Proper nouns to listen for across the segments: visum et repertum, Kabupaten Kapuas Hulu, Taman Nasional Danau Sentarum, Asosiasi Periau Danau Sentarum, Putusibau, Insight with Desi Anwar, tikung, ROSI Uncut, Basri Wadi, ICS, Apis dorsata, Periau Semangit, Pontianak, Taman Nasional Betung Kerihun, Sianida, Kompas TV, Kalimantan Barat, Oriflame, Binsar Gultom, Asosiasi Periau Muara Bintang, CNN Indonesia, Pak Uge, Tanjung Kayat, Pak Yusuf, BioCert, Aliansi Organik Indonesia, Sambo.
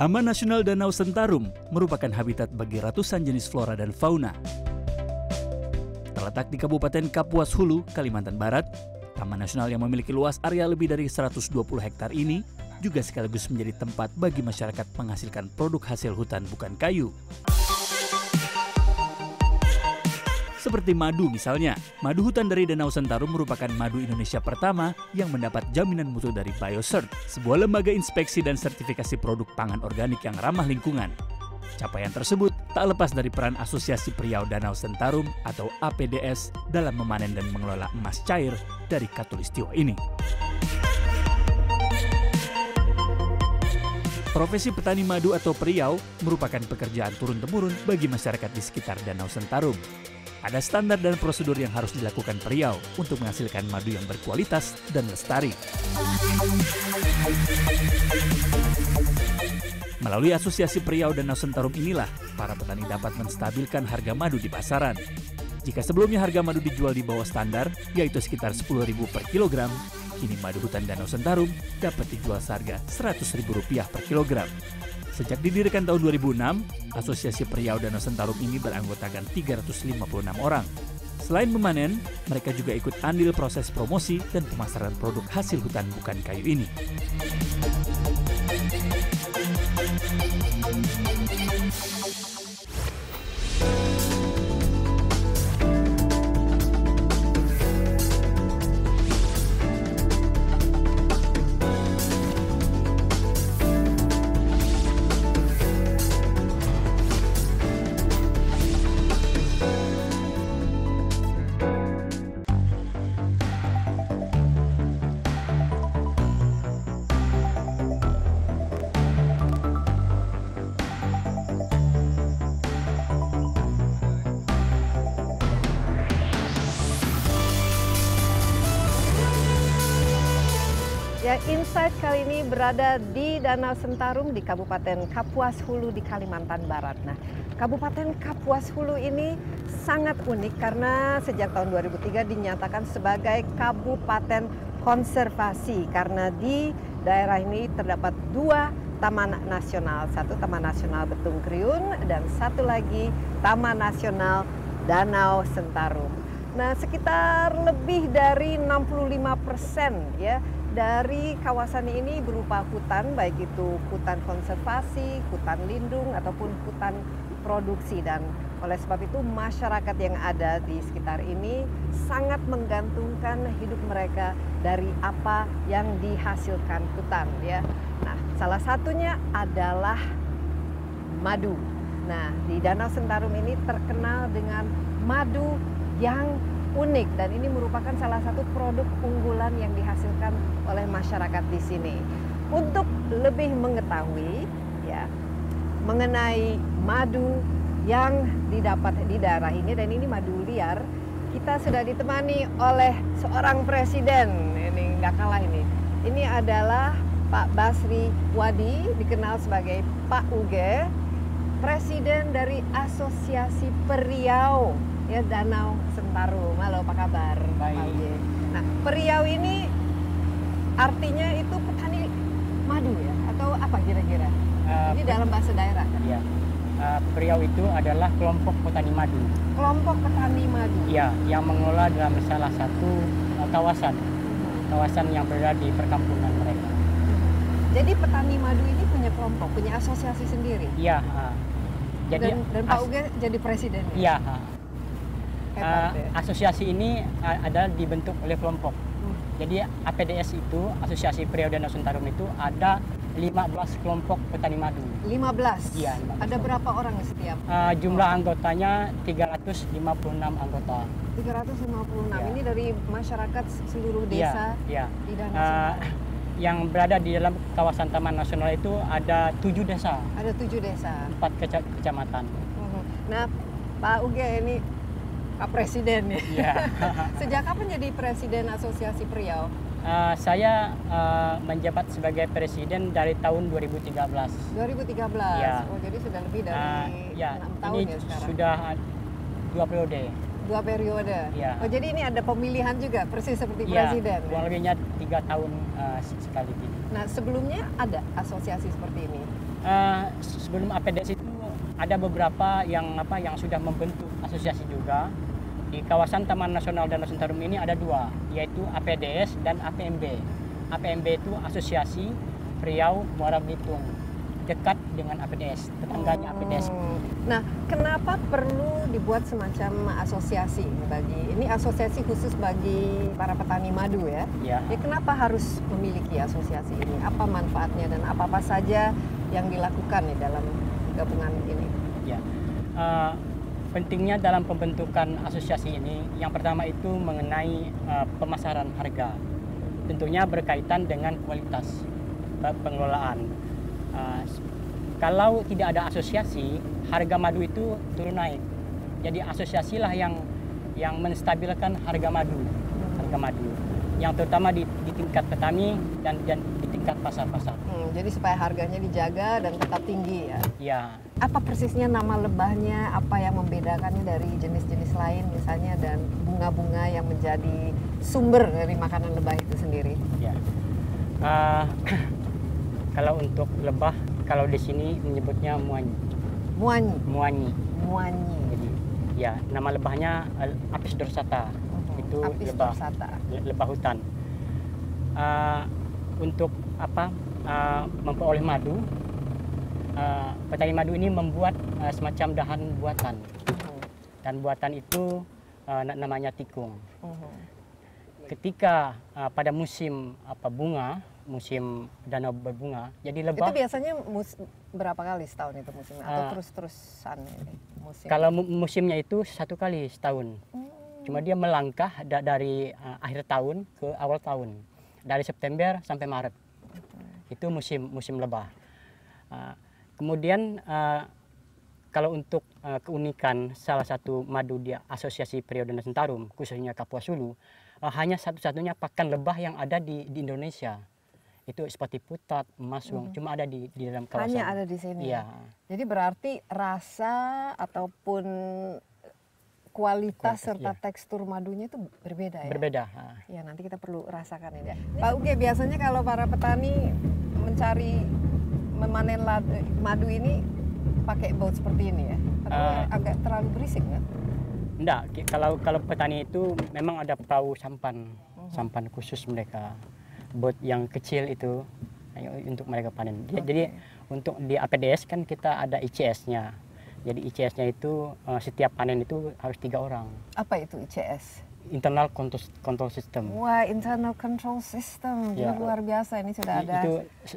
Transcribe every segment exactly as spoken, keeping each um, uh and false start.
Taman Nasional Danau Sentarum merupakan habitat bagi ratusan jenis flora dan fauna. Terletak di Kabupaten Kapuas Hulu, Kalimantan Barat, Taman Nasional yang memiliki luas area lebih dari seratus dua puluh hektar ini juga sekaligus menjadi tempat bagi masyarakat menghasilkan produk hasil hutan bukan kayu. Seperti madu misalnya, madu hutan dari Danau Sentarum merupakan madu Indonesia pertama yang mendapat jaminan mutu dari BioCert, sebuah lembaga inspeksi dan sertifikasi produk pangan organik yang ramah lingkungan. Capaian tersebut tak lepas dari peran Asosiasi Periau Danau Sentarum atau A P D S dalam memanen dan mengelola emas cair dari khatulistiwa ini. Profesi petani madu atau periau merupakan pekerjaan turun-temurun bagi masyarakat di sekitar Danau Sentarum. Ada standar dan prosedur yang harus dilakukan periau untuk menghasilkan madu yang berkualitas dan lestari. Melalui Asosiasi Periau Danau Sentarum inilah, para petani dapat menstabilkan harga madu di pasaran. Jika sebelumnya harga madu dijual di bawah standar, yaitu sekitar sepuluh ribu rupiah per kilogram, kini madu hutan Danau Sentarum dapat dijual seharga seratus ribu rupiah per kilogram. Sejak didirikan tahun dua ribu enam, Asosiasi Periau Danau Sentarum ini beranggotakan tiga ratus lima puluh enam orang. Selain memanen, mereka juga ikut andil proses promosi dan pemasaran produk hasil hutan bukan kayu ini. Ya, Insight kali ini berada di Danau Sentarum di Kabupaten Kapuas Hulu di Kalimantan Barat. Nah, Kabupaten Kapuas Hulu ini sangat unik karena sejak tahun dua ribu tiga dinyatakan sebagai Kabupaten Konservasi karena di daerah ini terdapat dua taman nasional, satu Taman Nasional Betung Kerihun dan satu lagi Taman Nasional Danau Sentarum. Nah, sekitar lebih dari enam puluh lima persen ya dari kawasan ini berupa hutan, baik itu hutan konservasi, hutan lindung, ataupun hutan produksi. Dan oleh sebab itu masyarakat yang ada di sekitar ini sangat menggantungkan hidup mereka dari apa yang dihasilkan hutan, ya. Nah, salah satunya adalah madu. Nah, di Danau Sentarum ini terkenal dengan madu yang unik dan ini merupakan salah satu produk unggulan yang dihasilkan oleh masyarakat di sini. Untuk lebih mengetahui ya mengenai madu yang didapat di daerah ini dan ini madu liar, kita sudah ditemani oleh seorang presiden ini nggak kalah ini. Ini adalah Pak Basri Wadi, dikenal sebagai Pak Uge, presiden dari Asosiasi Periau ya Danau Sentarum. Halo, apa kabar? Baik. Nah, Periau ini artinya itu petani madu ya? Atau apa kira-kira? Uh, ini dalam bahasa daerah kan? Iya. Uh, Periau itu adalah kelompok petani madu. Kelompok petani madu? Iya, yang mengelola dalam salah satu kawasan. Kawasan yang berada di perkampungan mereka. Jadi petani madu ini punya kelompok, punya asosiasi sendiri? Iya. Uh, jadi dan, dan Pak Uge jadi presiden? Iya. Uh, Uh, asosiasi ini ada dibentuk oleh kelompok. Hmm. Jadi A P D S itu, Asosiasi Periau Danau Sentarum itu ada lima belas kelompok petani madu. lima belas? Iya. lima belas ada kelompok. Berapa orang setiap? Uh, jumlah anggotanya tiga ratus lima puluh enam anggota. tiga ratus lima puluh enam ya. Ini dari masyarakat seluruh desa ya, ya. Di Danau Sentarum. Uh, Yang berada di dalam kawasan Taman Nasional itu ada tujuh desa. Ada tujuh desa. Empat keca kecamatan. Hmm. Nah, Pak Uge ini Pak Presiden ya. Yeah. Sejak kapan jadi Presiden Asosiasi Periau? Uh, saya uh, menjabat sebagai Presiden dari tahun dua ribu tiga belas. dua ribu tiga belas. Yeah. Oh, jadi sudah lebih dari uh, yeah. enam tahun ini ya sekarang. Sudah dua periode. Dua periode. Yeah. Oh, jadi ini ada pemilihan juga persis seperti yeah, Presiden. Kurang lebihnya tiga tahun uh, sekali. Nah, sebelumnya ada asosiasi seperti ini? uh, sebelum A P D S itu ada beberapa yang apa yang sudah membentuk asosiasi juga. Di kawasan Taman Nasional Danau Sentarum ini ada dua, yaitu A P D S dan A P M B. A P M B itu Asosiasi Periau Muara Bintang, dekat dengan A P D S, tetangganya A P D S. Hmm. Nah, kenapa perlu dibuat semacam asosiasi bagi ini asosiasi khusus bagi para petani madu ya? Ya. Ya kenapa harus memiliki asosiasi ini? Apa manfaatnya dan apa apa saja yang dilakukan nih dalam gabungan ini? Ya. Uh, pentingnya dalam pembentukan asosiasi ini, yang pertama itu mengenai uh, pemasaran harga, tentunya berkaitan dengan kualitas pengelolaan. Uh, kalau tidak ada asosiasi, harga madu itu turun naik. Jadi asosiasilah yang yang menstabilkan harga madu, harga madu, yang terutama di, di tingkat petani dan, dan di tingkat pasar-pasar. Hmm, jadi supaya harganya dijaga dan tetap tinggi ya. Ya. Apa persisnya nama lebahnya? Apa yang membedakannya dari jenis-jenis lain misalnya dan bunga-bunga yang menjadi sumber dari makanan lebah itu sendiri? Ya. Uh, Kalau untuk lebah, kalau di sini menyebutnya muanyi. Muanyi? Muanyi. Muanyi. Jadi, ya, nama lebahnya Apis dorsata. Uh-huh. Itu Apis lebah, dorsata. Lebah hutan. Uh, untuk apa uh, memperoleh madu, uh, petani madu ini membuat uh, semacam dahan buatan. Uh-huh. Dan buatan itu uh, namanya tikung. Uh-huh. Ketika uh, pada musim apa bunga, musim danau berbunga, jadi lebah itu biasanya mus, berapa kali setahun itu musimnya atau uh, terus-terusan musim? Kalau mu musimnya itu satu kali setahun, hmm. cuma dia melangkah da dari uh, akhir tahun ke awal tahun, dari September sampai Maret, hmm. itu musim musim lebah. Uh, kemudian uh, kalau untuk uh, keunikan salah satu madu dia Asosiasi Periau Danau Sentarum khususnya Kapuas Hulu, uh, hanya satu-satunya pakan lebah yang ada di, di Indonesia. Itu seperti putat, masung, mm-hmm. cuma ada di, di dalam kawasan. Hanya ada di sini. Ya. Jadi berarti rasa ataupun kualitas, kualitas serta iya. tekstur madunya itu berbeda ya? Berbeda. Ya nanti kita perlu rasakan ini. Pak Uge, biasanya kalau para petani mencari, memanen madu ini pakai baut seperti ini ya? Uh, agak terlalu berisik nggak? Enggak, kalau, kalau petani itu memang ada perahu sampan, uh-huh. sampan khusus mereka. Bot yang kecil itu untuk mereka panen. Jadi, okay. jadi untuk di A P D S kan kita ada I C S-nya. Jadi I C S-nya itu uh, setiap panen itu harus tiga orang. Apa itu I C S? Internal Control, control System. Wah, Internal Control System. Ya. Luar biasa ini sudah ada. Itu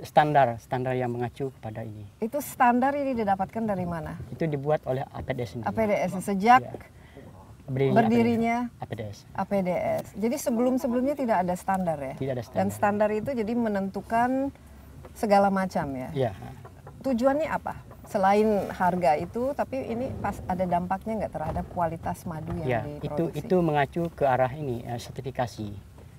standar, standar yang mengacu pada ini. Itu standar ini didapatkan dari mana? Itu dibuat oleh A P D S sendiri. A P D S sejak ya. Berdirinya, berdirinya A P D S. A P D S. Jadi sebelum-sebelumnya tidak ada standar ya? Tidak ada standar. Dan standar itu jadi menentukan segala macam ya? Iya. Tujuannya apa? Selain harga itu, tapi ini pas ada dampaknya nggak terhadap kualitas madu yang ya, diproduksi? Itu, itu mengacu ke arah ini, sertifikasi.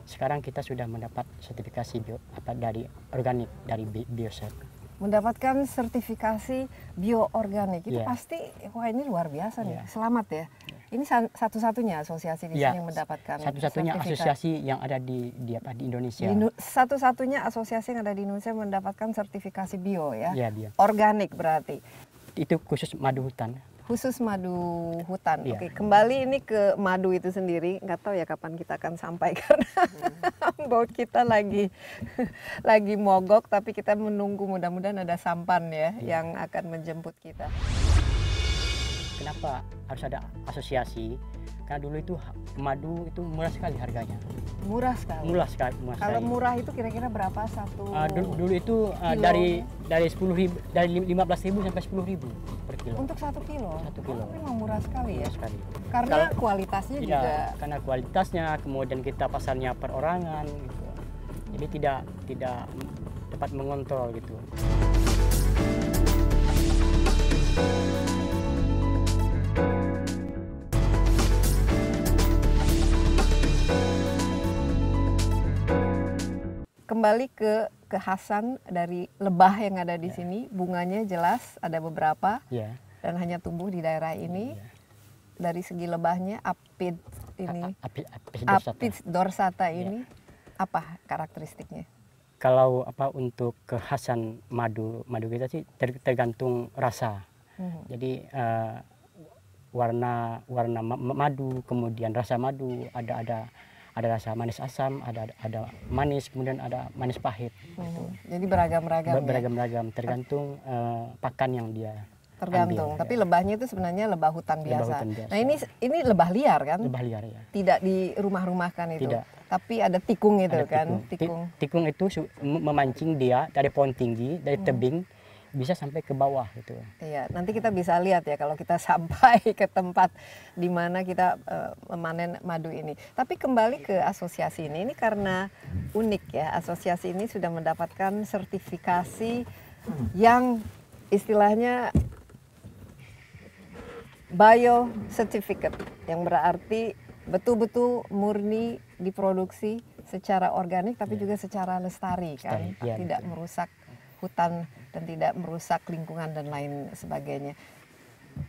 Sekarang kita sudah mendapat sertifikasi bio, apa, dari organik, dari BioCert. Mendapatkan sertifikasi bioorganik itu yeah. pasti wah ini luar biasa nih yeah. selamat ya yeah. ini satu-satunya asosiasi di yeah. sini yang mendapatkan satu-satunya asosiasi yang ada di, di apa di Indonesia di, satu-satunya asosiasi yang ada di Indonesia mendapatkan sertifikasi bio ya yeah, yeah. organik berarti itu khusus madu hutan khusus madu hutan yeah. Oke kembali ini ke madu itu sendiri nggak tahu ya kapan kita akan sampai karena baut kita lagi lagi mogok, tapi kita menunggu mudah-mudahan ada sampan ya, ya yang akan menjemput kita. Kenapa harus ada asosiasi? Karena dulu itu madu itu murah sekali harganya. Murah sekali. Murah sekali. Murah Kalau sekali. Murah itu kira-kira berapa satu? Uh, dulu, dulu itu uh, dari dari sepuluh ribu, dari lima belas ribu sampai sepuluh ribu per kilo. Untuk satu kilo. Satu kilo. Tapi memang murah sekali murah ya. Sekali. Karena Kalau, kualitasnya tidak, juga. Karena kualitasnya, kemudian kita pasarnya perorangan, gitu. Jadi tidak tidak dapat mengontrol gitu. Kembali ke kekhasan dari lebah yang ada di yeah. sini, bunganya jelas ada beberapa yeah. dan hanya tumbuh di daerah ini. Yeah. Dari segi lebahnya, apid ini, apis dorsata ini, yeah. apa karakteristiknya? kalau apa untuk kekhasan madu madu kita sih ter, tergantung rasa. Hmm. Jadi uh, warna warna madu, kemudian rasa madu, ada ada ada rasa manis asam, ada ada manis, kemudian ada manis pahit. Hmm. Gitu. Jadi beragam-ragam. Beragam-ragam, ya? Tergantung uh, pakan yang dia. Tergantung. Ambil, tapi ya. Lebahnya itu sebenarnya lebah hutan biasa. Lebah hutan biasa. Nah ini ini lebah liar kan? Lebah liar ya. Tidak di rumah-rumahkan itu. Tidak. Tapi ada tikung itu ada kan? Tikung. Tikung itu memancing dia dari pohon tinggi, dari hmm. tebing, bisa sampai ke bawah gitu. Iya, nanti kita bisa lihat ya kalau kita sampai ke tempat di mana kita uh, memanen madu ini. Tapi kembali ke asosiasi ini, ini karena unik ya, asosiasi ini sudah mendapatkan sertifikasi yang istilahnya BioCert, yang berarti betul-betul murni diproduksi secara organik tapi ya. Juga secara lestari kan, ya, tidak betul. Merusak hutan dan tidak merusak lingkungan dan lain sebagainya.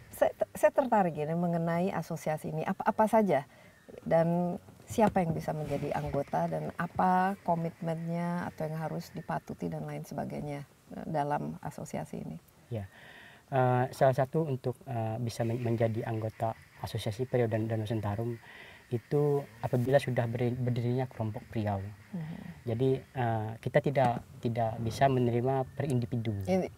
Saya, saya tertarik ya mengenai asosiasi ini, apa-apa saja dan siapa yang bisa menjadi anggota dan apa komitmennya atau yang harus dipatuti dan lain sebagainya dalam asosiasi ini. Ya, uh, salah satu untuk uh, bisa menjadi anggota Asosiasi Periau Danau Sentarum itu apabila sudah berdirinya kelompok Periau. Mm-hmm. Jadi uh, kita tidak tidak bisa menerima per individu.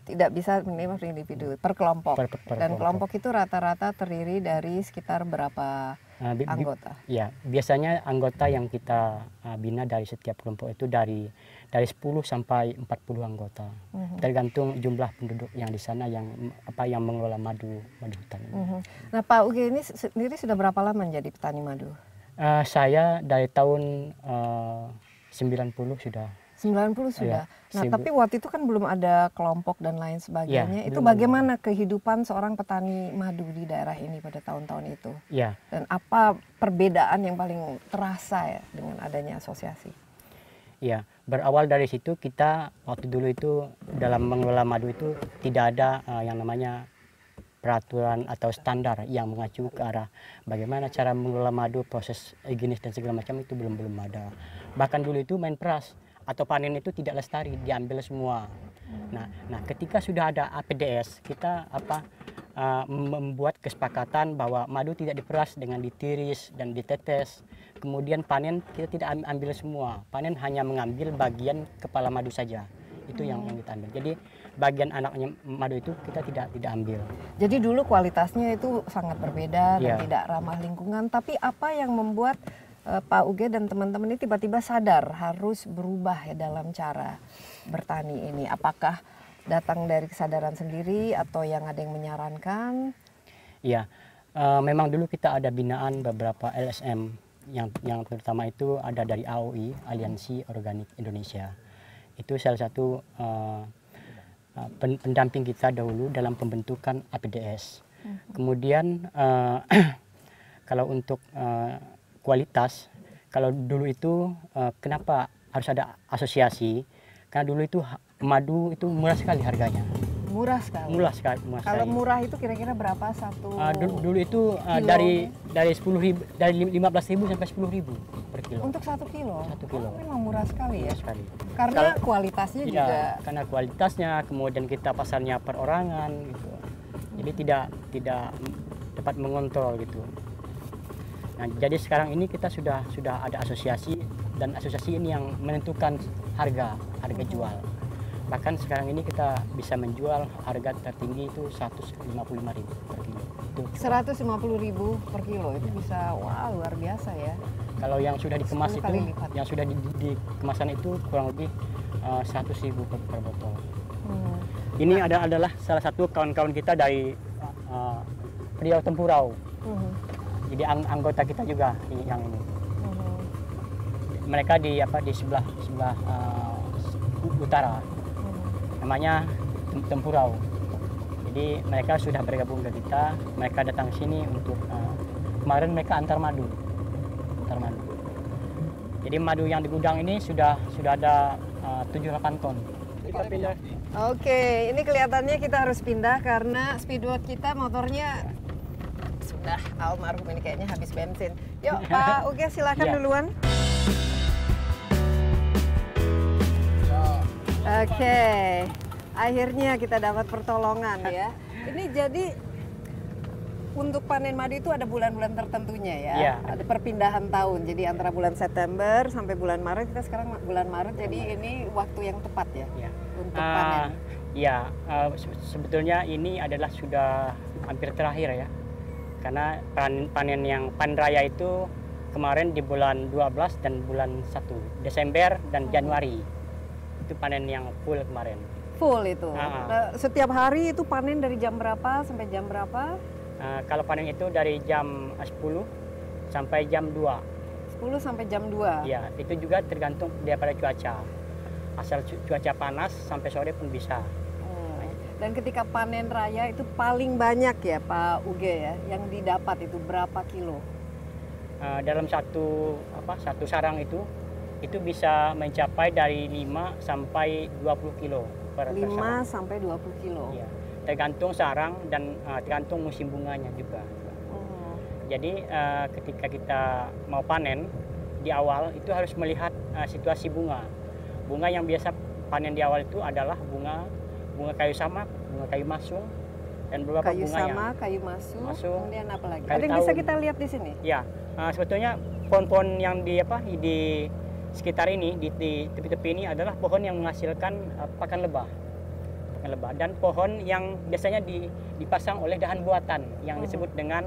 Tidak bisa menerima per individu, per kelompok. Per, per, per Dan kelompok, kelompok itu rata-rata terdiri dari sekitar berapa uh, bi- anggota? Bi- ya, biasanya anggota yang kita uh, bina dari setiap kelompok itu dari dari sepuluh sampai empat puluh anggota. Mm-hmm. Tergantung jumlah penduduk yang di sana yang apa yang mengelola madu madu hutan. Mm-hmm. Nah, Pak Uge ini sendiri sudah berapa lama menjadi petani madu? Uh, saya dari tahun uh, sembilan puluh sudah. sembilan puluh sudah. Ya, nah, seribu. Tapi waktu itu kan belum ada kelompok dan lain sebagainya. Ya, itu bagaimana ada. Kehidupan seorang petani madu di daerah ini pada tahun-tahun itu? Ya. Dan apa perbedaan yang paling terasa ya dengan adanya asosiasi? Ya, berawal dari situ kita waktu dulu itu dalam mengelola madu itu tidak ada uh, yang namanya peraturan atau standar yang mengacu ke arah bagaimana cara mengelola madu, proses higienis dan segala macam itu belum belum ada. Bahkan dulu itu main peras atau panen itu tidak lestari, diambil semua. Nah, nah ketika sudah ada A P D S, kita apa uh, membuat kesepakatan bahwa madu tidak diperas dengan ditiris dan ditetes. Kemudian panen kita tidak ambil semua, panen hanya mengambil bagian kepala madu saja. Itu yang yang kita ambil. Jadi bagian anaknya madu itu kita tidak tidak ambil. Jadi dulu kualitasnya itu sangat berbeda yeah. dan tidak ramah lingkungan. Tapi apa yang membuat uh, Pak Uge dan teman-teman ini tiba-tiba sadar harus berubah ya dalam cara bertani ini? Apakah datang dari kesadaran sendiri atau yang ada yang menyarankan? Iya, yeah. uh, memang dulu kita ada binaan beberapa L S M yang yang terutama itu ada dari A O I, Aliansi Organik Indonesia. Itu salah satu uh, pendamping kita dahulu dalam pembentukan A P D S. Hmm. Kemudian uh, kalau untuk uh, kualitas, kalau dulu itu uh, kenapa harus ada asosiasi? Karena dulu itu madu itu murah sekali harganya. Murah sekali. Murah sekali. Murah sekali. Kalau murah itu kira-kira berapa satu? Uh, dulu, dulu itu uh, dari dari sepuluh ribu, dari lima belas ribu sampai sepuluh ribu per kilo. Untuk satu kilo. Satu kilo. Oh, memang murah sekali ya. Murah sekali. Karena Kalo, kualitasnya iya, juga. Karena kualitasnya, kemudian kita pasarnya perorangan gitu. Jadi tidak tidak dapat mengontrol gitu. Nah, jadi sekarang ini kita sudah sudah ada asosiasi dan asosiasi ini yang menentukan harga harga jual. Bahkan sekarang ini kita bisa menjual harga tertinggi itu seratus lima puluh lima ribu per kilo. Itu seratus lima puluh ribu per kilo itu bisa wah wow, luar biasa ya. Kalau yang sudah dikemas itu lipat. Yang sudah di, di kemasan itu kurang lebih uh, seratus ribu per, per botol. Hmm. Ini nah. ada adalah salah satu kawan-kawan kita dari uh, Periau Tempurau. Hmm. Jadi ang anggota kita juga yang ini. Hmm. Mereka di apa di sebelah sebelah uh, utara. Namanya Tempurau. Jadi mereka sudah bergabung ke kita. Mereka datang sini untuk uh, kemarin mereka antar madu, antar madu. Jadi madu yang di gudang ini sudah sudah ada uh, tujuh delapan ton. Kita pindah. Oke, ini kelihatannya kita harus pindah karena speedboat kita motornya sudah almarhum ini kayaknya habis bensin. Yuk Pak Uge silakan ya. Duluan. Wow. Oke, akhirnya kita dapat pertolongan ya. Ini jadi untuk panen madu itu ada bulan-bulan tertentunya ya? Ya, ada perpindahan tahun. Jadi antara bulan September sampai bulan Maret, kita sekarang bulan Maret, jadi ini waktu yang tepat ya, ya. Untuk uh, panen. Ya, uh, sebetulnya ini adalah sudah hampir terakhir ya, karena panen, panen yang panen raya itu kemarin di bulan dua belas dan bulan satu Desember dan Januari. Hmm. Itu panen yang full kemarin. Full itu? Uh, nah, setiap hari itu panen dari jam berapa sampai jam berapa? Uh, kalau panen itu dari jam sepuluh sampai jam dua. sepuluh sampai jam dua? Iya, itu juga tergantung daripada cuaca. Asal cu cuaca panas sampai sore pun bisa. Hmm. Nah, dan ketika panen raya itu paling banyak ya Pak Uge ya, yang didapat itu berapa kilo? Uh, dalam satu apa satu sarang itu, itu bisa mencapai dari lima sampai dua puluh kilo. Per lima sarang. Sampai dua puluh kilo? Ya. Tergantung sarang dan uh, tergantung musim bunganya juga. Oh. Jadi uh, ketika kita mau panen di awal itu harus melihat uh, situasi bunga. Bunga yang biasa panen di awal itu adalah bunga bunga kayu samak, bunga kayu masung, dan beberapa kayu bunga sama, yang kayu masung. masung Kemudian apa lagi? Ada yang bisa kita lihat di sini? Ya, uh, sebetulnya pohon-pohon yang di apa di sekitar ini di tepi-tepi ini adalah pohon yang menghasilkan uh, pakan lebah. lebah dan pohon yang biasanya dipasang oleh dahan buatan yang disebut dengan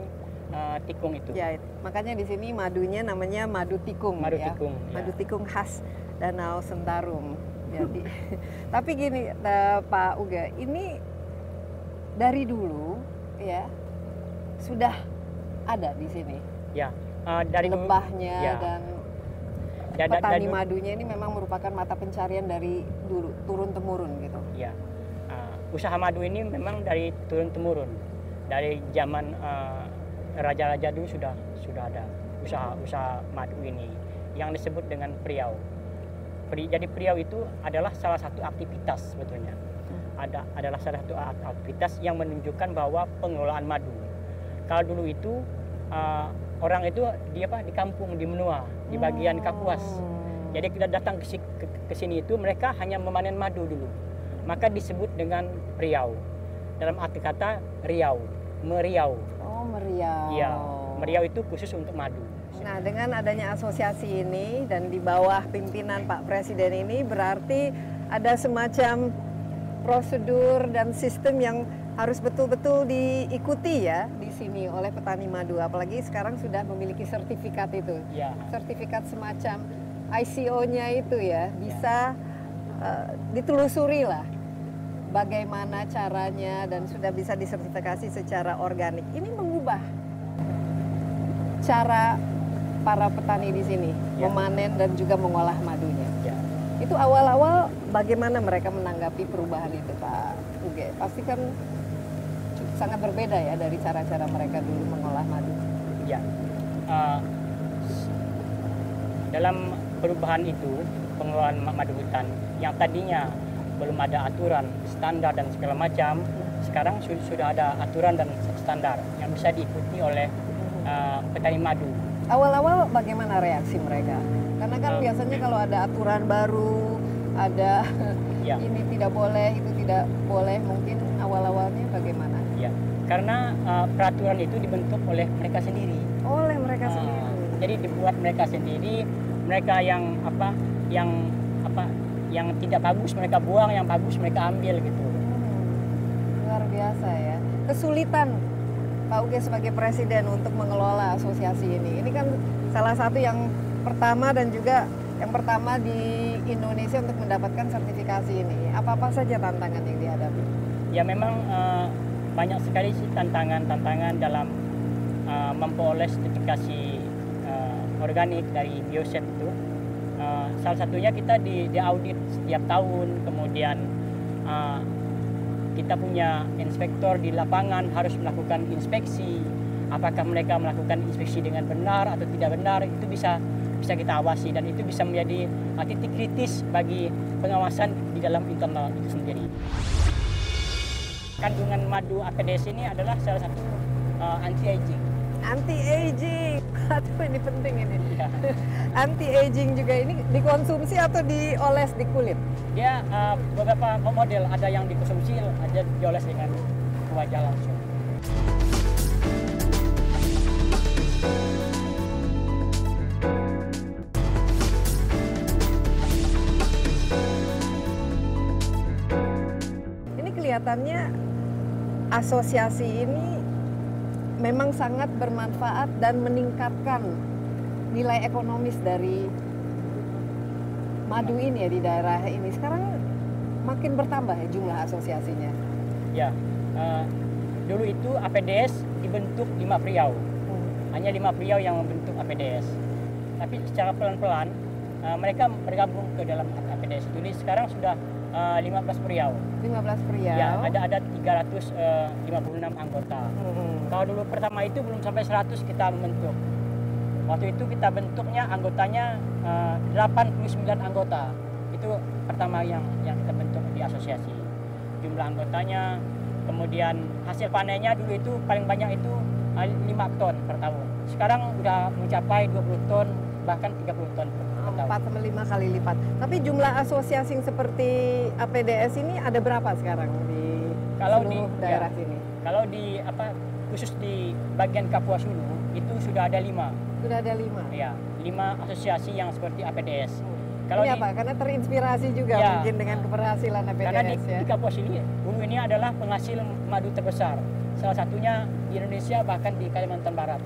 uh, tikung itu. Ya, makanya di sini madunya namanya madu tikung. Madu ya. tikung. Ya. Madu tikung khas Danau Sentarum. Jadi, tapi gini uh, Pak Uge, ini dari dulu ya sudah ada di sini. Ya, uh, dari lebahnya ya. dan ya, petani da, da, madunya ini memang merupakan mata pencarian dari dulu turun temurun gitu. Ya. Usaha madu ini memang dari turun-temurun, dari zaman raja-raja uh, dulu sudah sudah ada usaha-usaha madu ini yang disebut dengan Periau. Peri, jadi Periau itu adalah salah satu aktivitas sebetulnya, ada adalah salah satu aktivitas yang menunjukkan bahwa pengelolaan madu. Kalau dulu itu uh, orang itu di apa di kampung di Menua, di bagian Kapuas. Jadi kita datang ke, ke, ke sini itu mereka hanya memanen madu dulu. Maka disebut dengan Periau. Dalam arti kata riau, meriau. Oh, meriau. Ya, meriau itu khusus untuk madu. Nah, dengan adanya asosiasi ini dan di bawah pimpinan Pak Presiden ini berarti ada semacam prosedur dan sistem yang harus betul-betul diikuti ya di sini oleh petani madu. Apalagi sekarang sudah memiliki sertifikat itu. Ya. Sertifikat semacam I C O-nya itu ya, bisa ya. Uh, ditelusuri lah bagaimana caranya dan sudah bisa disertifikasi secara organik. Ini mengubah cara para petani di sini ya. memanen dan juga mengolah madunya. Ya. Itu awal-awal bagaimana mereka menanggapi perubahan itu Pak Uge? Pasti kan sangat berbeda ya dari cara-cara mereka dulu mengolah madu. Ya. Uh, dalam perubahan itu pengelolaan madu hutan yang tadinya belum ada aturan, standar dan segala macam, sekarang sudah ada aturan dan standar yang bisa diikuti oleh uh, petani madu. Awal-awal bagaimana reaksi mereka? Karena kan uh, biasanya kalau ada aturan baru, ada ya. ini tidak boleh, itu tidak boleh, mungkin awal-awalnya bagaimana? Ya, karena uh, peraturan itu dibentuk oleh mereka sendiri. Oleh mereka uh, sendiri. Jadi dibuat mereka sendiri, mereka yang apa? yang apa yang tidak bagus mereka buang, yang bagus mereka ambil gitu. Hmm, luar biasa ya. Kesulitan Pak Uge sebagai presiden untuk mengelola asosiasi ini. Ini kan salah satu yang pertama dan juga yang pertama di Indonesia untuk mendapatkan sertifikasi ini. Apa-apa saja tantangan yang dihadapi? Ya memang uh, banyak sekali sih tantangan-tantangan dalam uh, memperoleh sertifikasi uh, organik dari BioCert itu. Uh, salah satunya kita di, di audit setiap tahun, kemudian uh, kita punya inspektor di lapangan harus melakukan inspeksi. Apakah mereka melakukan inspeksi dengan benar atau tidak benar, itu bisa bisa kita awasi dan itu bisa menjadi uh, titik kritis bagi pengawasan di dalam internal itu sendiri. Kandungan madu A P D S ini adalah salah satu uh, anti-aging. Anti-aging. Aduh, ini penting ini. Ya. Anti-aging juga ini dikonsumsi atau dioles di kulit? Ya, uh, beberapa model. Ada yang dikonsumsi, ada dioles dengan wajah langsung. Ini kelihatannya asosiasi ini memang sangat bermanfaat dan meningkatkan nilai ekonomis dari madu ini ya di daerah ini. Sekarang makin bertambah ya jumlah asosiasinya. Ya, uh, dulu itu A P D S dibentuk lima Periau, hmm. hanya lima Periau yang membentuk A P D S. Tapi secara pelan-pelan uh, mereka bergabung ke dalam A P D S. Jadi sekarang sudah uh, lima belas Periau. lima belas Periau. Ya, ada ada tiga ratus lima puluh enam anggota. Hmm. Kalau dulu pertama itu belum sampai seratus kita membentuk. Waktu itu kita bentuknya anggotanya uh, delapan puluh sembilan anggota. Itu pertama yang yang kita bentuk di asosiasi. Jumlah anggotanya, kemudian hasil panennya dulu itu paling banyak itu uh, lima ton per tahun. Sekarang udah mencapai dua puluh ton bahkan tiga puluh ton per tahun. empat sampai lima kali lipat. Tapi jumlah asosiasi seperti A P D S ini ada berapa sekarang di kalau di daerah ya, sini? Kalau di apa khusus di bagian Kapuas Hulu itu sudah ada lima. Sudah ada lima. Ya, lima asosiasi yang seperti A P D S. Hmm. Kalau ini di, apa? Karena terinspirasi juga ya, mungkin dengan keberhasilan A P D S. Karena di, ya. di Kapuas Hulu, Hulu ini adalah penghasil madu terbesar. Salah satunya di Indonesia bahkan di Kalimantan Barat.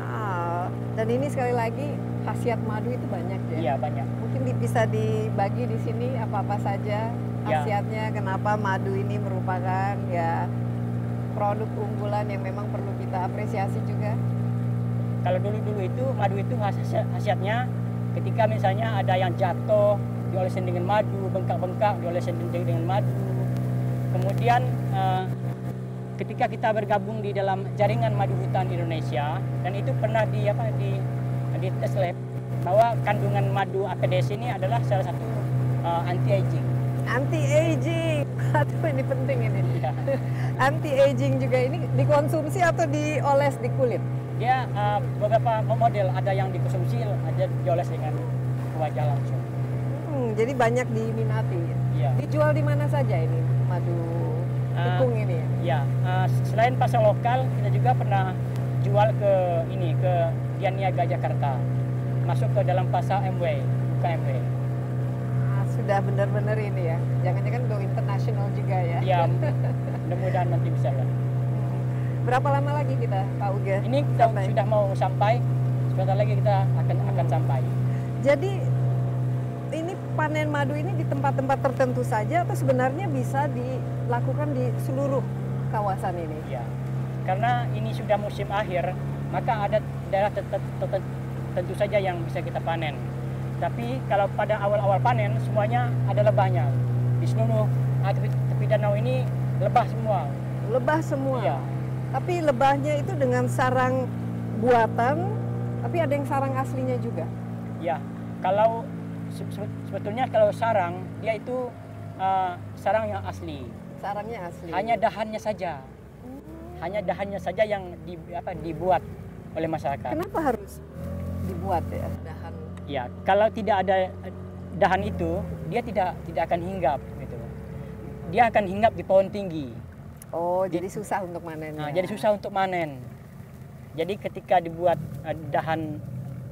Ah, dan ini sekali lagi khasiat madu itu banyak ya. Iya banyak. Mungkin bisa dibagi di sini apa-apa saja khasiatnya. Ya. Kenapa madu ini merupakan ya produk unggulan yang memang perlu kita apresiasi juga. Kalau dulu-dulu itu madu itu khasiatnya ketika misalnya ada yang jatuh diolesin dengan madu, bengkak-bengkak diolesin dengan madu. Kemudian eh, ketika kita bergabung di dalam jaringan madu hutan di Indonesia, dan itu pernah di apa di di tes lab bahwa kandungan madu A P D S ini adalah salah satu eh, anti-aging. Anti-aging, aduh ini penting ini. Ya. Anti-aging juga ini dikonsumsi atau dioles di kulit? Ya, uh, beberapa model. Ada yang dikonsumsi, ada dioles dengan wajah langsung. Hmm, jadi banyak diminati. Ya. Dijual di mana saja ini madu tikung uh, ini? Ya, uh, selain pasar lokal, kita juga pernah jual ke ini ke Dianiaga Jakarta, masuk ke dalam pasar M W, buka M W. Sudah benar-benar ini ya, jangan-jangan go internasional juga ya. Iya, mudah-mudahan nanti bisa ya. Berapa lama lagi kita, Pak Uge? Ini kita sampai? Sudah mau sampai, sebentar lagi kita akan akan sampai. Jadi ini panen madu ini di tempat-tempat tertentu saja atau sebenarnya bisa dilakukan di seluruh kawasan ini? Iya, karena ini sudah musim akhir, maka ada daerah tertentu saja yang bisa kita panen. Tapi kalau pada awal-awal panen semuanya ada lebahnya. Di seluruh tepi, tepi danau ini lebah semua. Lebah semua. Iya. Tapi lebahnya itu dengan sarang buatan, tapi ada yang sarang aslinya juga. Ya, kalau sebetulnya kalau sarang dia itu uh, sarang yang asli. Sarangnya asli. Hanya dahannya saja. Hmm. Hanya dahannya saja yang di, apa, dibuat oleh masyarakat. Kenapa harus dibuat ya dahan? Ya, kalau tidak ada dahan itu, dia tidak tidak akan hinggap gitu. Dia akan hinggap di pohon tinggi. Oh, jadi, jadi susah untuk manen. Nah, jadi susah untuk manen. Jadi ketika dibuat uh, dahan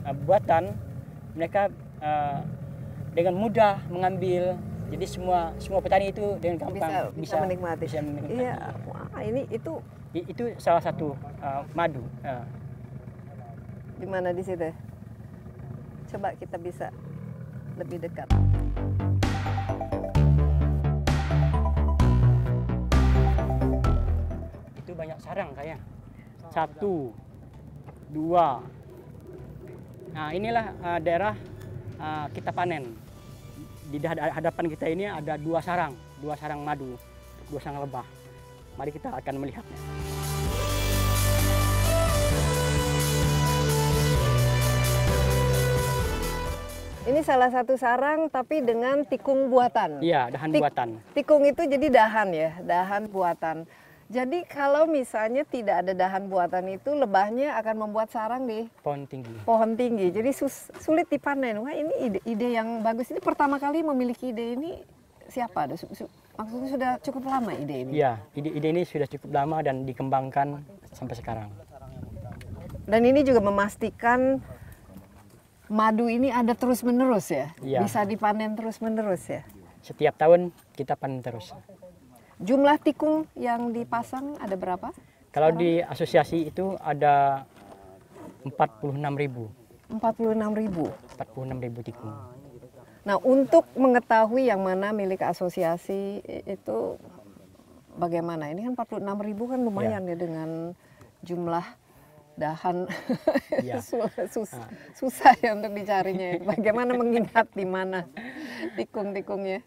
uh, buatan, mereka uh, dengan mudah mengambil. Jadi semua semua petani itu dengan gampang bisa, bisa, bisa menikmati. Bisa menikmati. Iya. Wah, ini itu I, itu salah satu uh, madu. Uh. Di mana di situ? Coba kita bisa lebih dekat. Itu banyak sarang kayaknya. Satu, dua. Nah inilah uh, daerah uh, kita panen. Di hadapan kita ini ada dua sarang. Dua sarang madu, dua sarang lebah. Mari kita akan melihatnya. Ini salah satu sarang tapi dengan tikung buatan. Iya, dahan Tik buatan. Tikung itu jadi dahan ya, dahan buatan. Jadi kalau misalnya tidak ada dahan buatan itu, lebahnya akan membuat sarang di pohon tinggi. Pohon tinggi. Jadi sus, sulit dipanen. Wah, ini ide, ide yang bagus. Ini pertama kali memiliki ide ini siapa? Maksudnya sudah cukup lama ide ini? Iya, ide-ide ini sudah cukup lama dan dikembangkan sampai sekarang. Dan ini juga memastikan madu ini ada terus-menerus ya? Iya. Bisa dipanen terus-menerus ya? Setiap tahun kita panen terus. Jumlah tikung yang dipasang ada berapa? Kalau sekarang? Di asosiasi itu ada empat puluh enam ribu. empat puluh enam ribu? empat puluh enam ribu tikung. Nah, untuk mengetahui yang mana milik asosiasi itu bagaimana? Ini kan empat puluh enam ribu kan lumayan ya, ya dengan jumlah dahan ya. Sus nah. Susah ya untuk dicarinya. Bagaimana mengingat di mana tikung-tikungnya?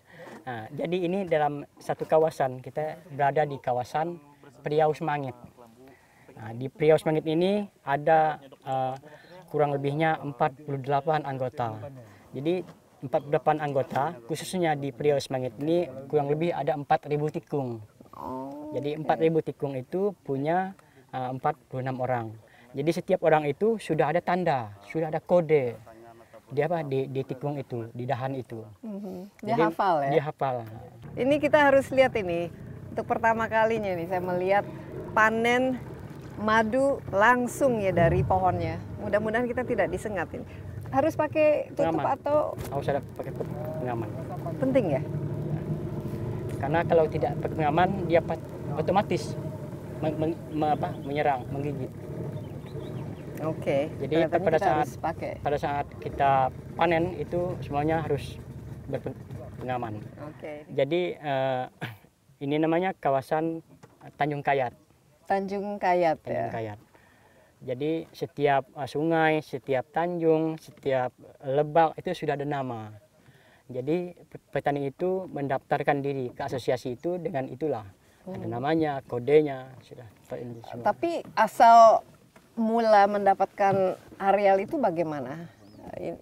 Nah, jadi ini dalam satu kawasan, kita berada di kawasan Periau Semangit. Nah, di Periau Semangit ini ada uh, kurang lebihnya empat puluh delapan anggota. Jadi empat puluh delapan anggota, khususnya di Periau Semangit ini kurang lebih ada empat ribu tikung. Jadi empat ribu tikung itu punya uh, empat puluh enam orang. Jadi setiap orang itu sudah ada tanda, sudah ada kode. Dia apa di, di tikung itu, di dahan itu. Mm-hmm. Dia Jadi, hafal ya? Dia hafal. Ini kita harus lihat ini. Untuk pertama kalinya nih saya melihat panen madu langsung ya dari pohonnya. Mudah-mudahan kita tidak disengat ini. Harus pakai tutup pengaman. Atau? Harus ada pakai pengaman. Penting ya? Karena kalau tidak pakai pengaman, dia otomatis men, men, men, apa, menyerang, menggigit. Oke. Okay. Jadi pada saat pakai. pada saat kita panen itu semuanya harus berpengaman. Oke. Okay. Jadi uh, ini namanya kawasan Tanjung Kayat. Tanjung Kayat Tanjung ya. Kayat. Jadi setiap uh, sungai, setiap tanjung, setiap lebak itu sudah ada nama. Jadi petani itu mendaftarkan diri ke asosiasi itu dengan itulah. Hmm. Ada namanya, kodenya sudah terinduk semua. Tapi asal mula mendapatkan areal itu bagaimana ini,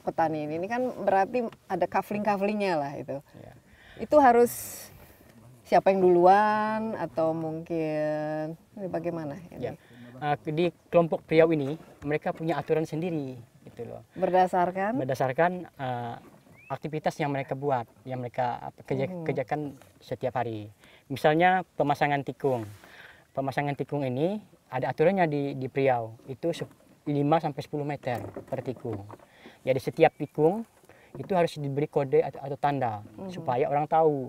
petani ini? Ini kan berarti ada kafling-kaflingnya lah itu. Ya. Itu harus siapa yang duluan atau mungkin ini bagaimana? Ini? Ya. Uh, di kelompok Periau ini mereka punya aturan sendiri gitu loh. Berdasarkan? Berdasarkan uh, aktivitas yang mereka buat, yang mereka kerja, hmm. kerjakan setiap hari. Misalnya pemasangan tikung. Pemasangan tikung ini ada aturannya di, di Periau, itu lima sampai sepuluh meter per tikung. Jadi setiap tikung itu harus diberi kode atau, atau tanda, mm-hmm. supaya orang tahu.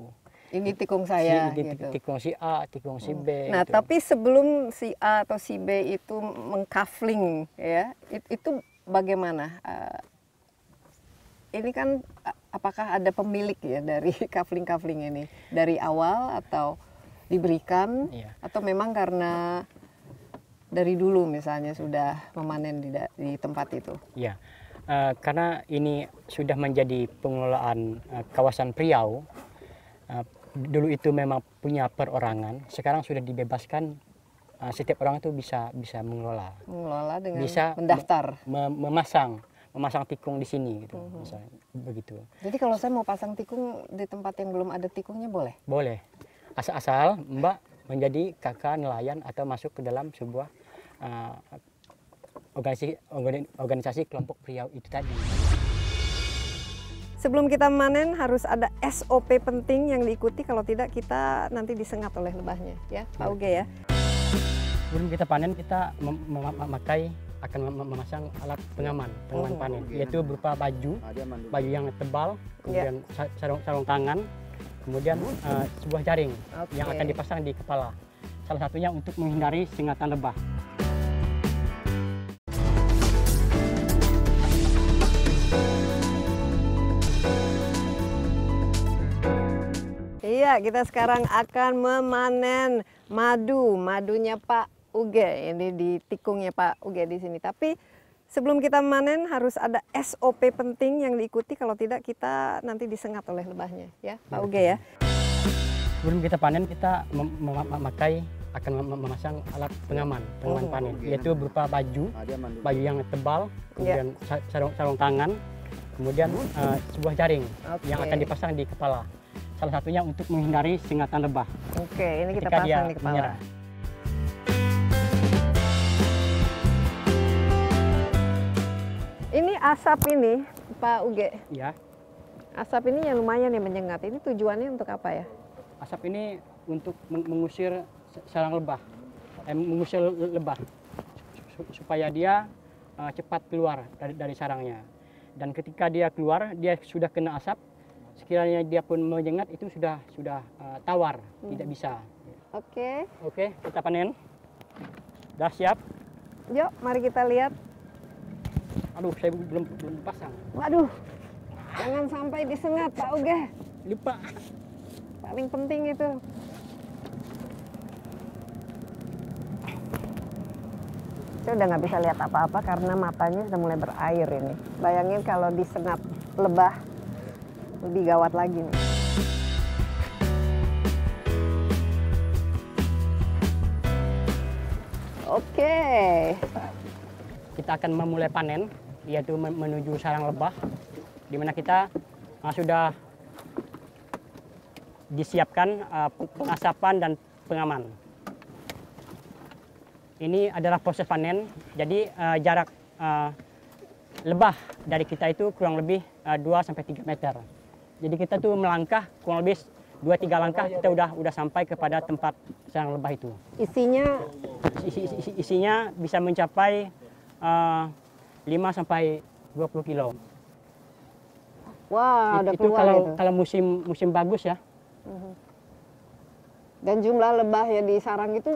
Ini tikung saya. Si, gitu. Tikung si A, tikung si mm. B. Nah gitu. Tapi sebelum si A atau si B itu mengkafling, ya, it, itu bagaimana? Uh, ini kan apakah ada pemilik ya dari kafling-kafling ini? Dari awal atau diberikan? Yeah. Atau memang karena dari dulu misalnya sudah memanen di, di tempat itu? Ya, uh, karena ini sudah menjadi pengelolaan uh, kawasan Periau. Uh, dulu itu memang punya perorangan, sekarang sudah dibebaskan. Uh, setiap orang itu bisa bisa mengelola. Mengelola dengan bisa mendaftar? Me memasang, memasang tikung di sini gitu, uh-huh. misalnya, begitu. Jadi kalau saya mau pasang tikung di tempat yang belum ada tikungnya boleh? Boleh, asal-asal Mbak menjadi kakak nelayan atau masuk ke dalam sebuah uh, organisasi, organisasi kelompok Periau itu tadi. Sebelum kita panen harus ada S O P penting yang diikuti, kalau tidak kita nanti disengat oleh lebahnya, ya Pak Uge ya. Sebelum kita panen kita memakai akan memasang alat pengaman, pengaman oh, panen, yaitu berupa baju, baju yang tebal, kemudian yeah. sarung, sarung tangan. Kemudian uh, sebuah jaring okay. yang akan dipasang di kepala. Salah satunya untuk menghindari sengatan lebah. Iya, kita sekarang akan memanen madu. Madunya Pak Uge, ini di tikungnya Pak Uge di sini. Tapi sebelum kita memanen harus ada S O P penting yang diikuti, kalau tidak kita nanti disengat oleh lebahnya, ya Pak Uge ya. Sebelum kita panen kita memakai akan memasang alat pengaman, pengaman oh, panen, okay. yaitu berupa baju, baju yang tebal, kemudian yeah. sarung, sarung tangan, kemudian uh, sebuah jaring okay. yang akan dipasang di kepala. Salah satunya untuk menghindari singatan lebah. Oke, ini kita pasang di kepala. Menyerang. Ini asap ini, Pak Uge. Ya. Asap ini yang lumayan yang menyengat. Ini tujuannya untuk apa ya? Asap ini untuk mengusir sarang lebah, eh, mengusir lebah supaya dia uh, cepat keluar dari, dari sarangnya. Dan ketika dia keluar, dia sudah kena asap. Sekiranya dia pun menyengat, itu sudah sudah uh, tawar, hmm. tidak bisa. Oke. Okay. Oke, okay, kita panen. Sudah siap? Yuk, mari kita lihat. Aduh, saya belum belum pasang. Waduh, jangan sampai disengat, Pak Uge. Lupa. Paling penting itu. Saya udah nggak bisa lihat apa-apa karena matanya sudah mulai berair ini. Bayangin kalau disengat lebah, lebih gawat lagi nih. Oke. Kita akan memulai panen, yaitu menuju sarang lebah, di mana kita sudah disiapkan pengasapan dan pengaman. Ini adalah proses panen, jadi uh, jarak uh, lebah dari kita itu kurang lebih uh, dua sampai tiga meter. Jadi kita tuh melangkah kurang lebih dua tiga langkah kita udah udah sampai kepada tempat sarang lebah itu. Isinya isi, isi, isinya bisa mencapai uh, lima sampai dua puluh kilo. Wah, wow, udah keluar kalau, itu. Kalau musim musim bagus ya. Dan jumlah lebah ya di sarang itu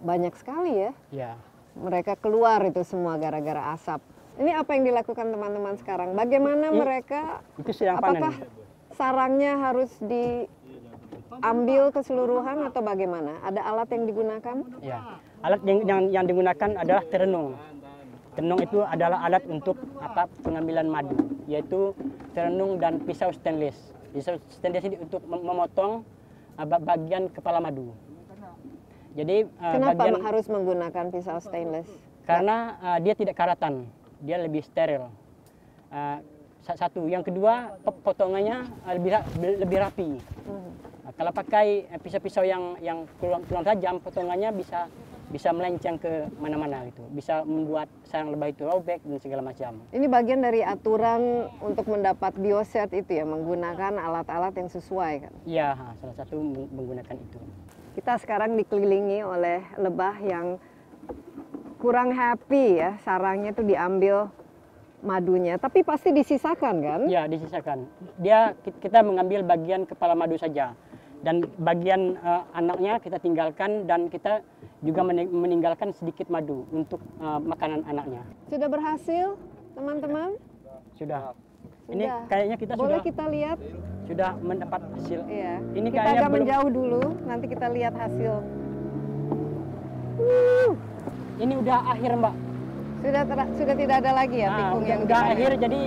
banyak sekali ya. Ya. Mereka keluar itu semua gara-gara asap. Ini apa yang dilakukan teman-teman sekarang? Bagaimana ini, mereka? Itu sedang apakah panen. Sarangnya harus diambil keseluruhan atau bagaimana? Ada alat yang digunakan? Ya. Alat yang, yang yang digunakan adalah terenung. Terenung itu adalah alat untuk apa? Pengambilan madu, yaitu terenung dan pisau stainless. Pisau stainless ini untuk memotong bagian kepala madu. Jadi, kenapa bagian, harus menggunakan pisau stainless? Karena uh, dia tidak karatan, dia lebih steril. Uh, satu, yang kedua potongannya lebih lebih rapi. Hmm. Nah, kalau pakai pisau-pisau yang yang kurang tajam, potongannya bisa bisa melenceng ke mana-mana gitu, bisa membuat sarang lebah itu robek dan segala macam. Ini bagian dari aturan untuk mendapat BioCert itu ya, menggunakan alat-alat yang sesuai kan? Iya, salah satu menggunakan itu. Kita sekarang dikelilingi oleh lebah yang kurang happy ya, sarangnya itu diambil madunya, tapi pasti disisakan kan? Ya, disisakan. Dia kita mengambil bagian kepala madu saja, dan bagian uh, anaknya kita tinggalkan, dan kita juga meninggalkan sedikit madu untuk uh, makanan anaknya. Sudah berhasil, teman-teman? Sudah. Sudah. Ini kayaknya kita boleh sudah. Boleh kita lihat? Sudah mendapat hasil. Iya. Ini kita agak belum... menjauh dulu, nanti kita lihat hasil. Uh. Ini udah akhir, Mbak. Sudah sudah tidak ada lagi ya tikung nah, yang udah dimana? Akhir, jadi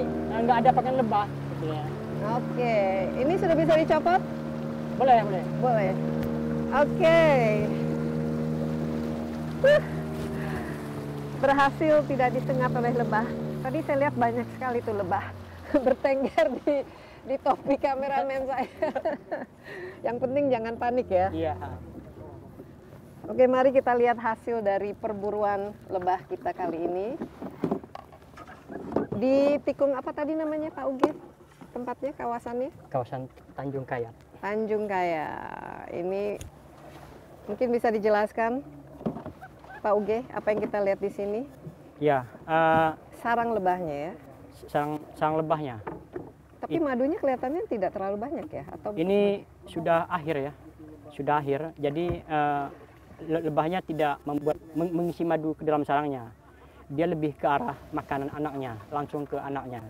nggak ada pakan lebah. Ya. Oke, ini sudah bisa dicopot? Boleh, boleh. Boleh. Oke. Uh. Berhasil tidak disengat oleh lebah. Tadi saya lihat banyak sekali tuh lebah bertengger di di topi kameramen saya. Yang penting jangan panik ya. Iya. Oke, mari kita lihat hasil dari perburuan lebah kita kali ini. Di tikung apa tadi namanya, Pak Uge? Tempatnya, kawasannya? Kawasan Tanjung Kayat. Tanjung Kayat. Ini mungkin bisa dijelaskan, Pak Uge, apa yang kita lihat di sini? Ya. Uh, sarang lebahnya ya? Sarang, sarang lebahnya. Tapi madunya kelihatannya tidak terlalu banyak ya? Atau ini bukan? Sudah akhir ya, sudah akhir. Jadi uh, lebahnya tidak membuat mengisi madu ke dalam sarangnya. Dia lebih ke arah makanan anaknya, langsung ke anaknya.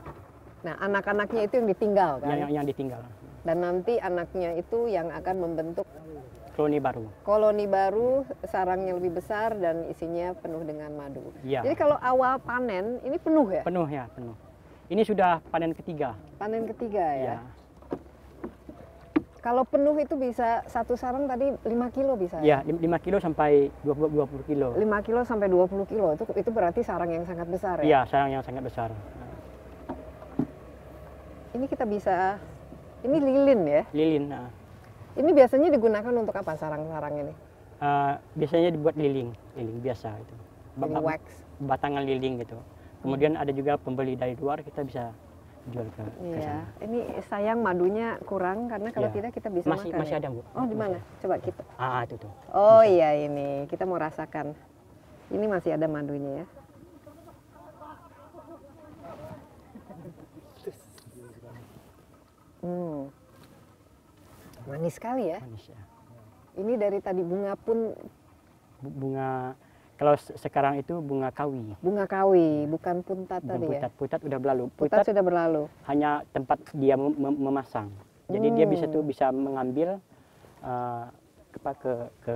Nah, anak-anaknya itu yang ditinggal kan? Yang, yang ditinggal. Dan nanti anaknya itu yang akan membentuk koloni baru. Koloni baru, sarangnya lebih besar dan isinya penuh dengan madu. Ya. Jadi kalau awal panen ini penuh ya? Penuh ya, penuh. Ini sudah panen ketiga. Panen ketiga ya? Ya. Kalau penuh itu bisa, satu sarang tadi lima kilo bisa ya? Iya, lima kilo sampai dua puluh kilo. lima kilo sampai dua puluh kilo, itu, itu berarti sarang yang sangat besar ya? Iya, sarang yang sangat besar. Ini kita bisa Ini lilin ya? Lilin. Uh. Ini biasanya digunakan untuk apa sarang-sarang ini? Uh, biasanya dibuat lilin, lilin biasa itu. Lilin wax. Batangan lilin gitu. Kemudian ada juga pembeli dari luar, kita bisa jual ke, ke sana. Ini sayang madunya kurang karena kalau ya. tidak kita bisa masih, makan. Masih ya? Ada bu. Oh di mana? Coba kita. Ah itu tuh. Oh iya ini kita mau rasakan. Ini masih ada madunya ya. Hmm. Manis sekali ya. Manis ya. Ini dari tadi bunga pun bunga kalau sekarang itu bunga kawi. Bunga kawi, bukan puntat tadi ya. Putat, putat sudah berlalu. Putat, putat sudah berlalu. Hanya tempat dia mem memasang. Jadi hmm. dia bisa tuh bisa mengambil uh, ke, ke ke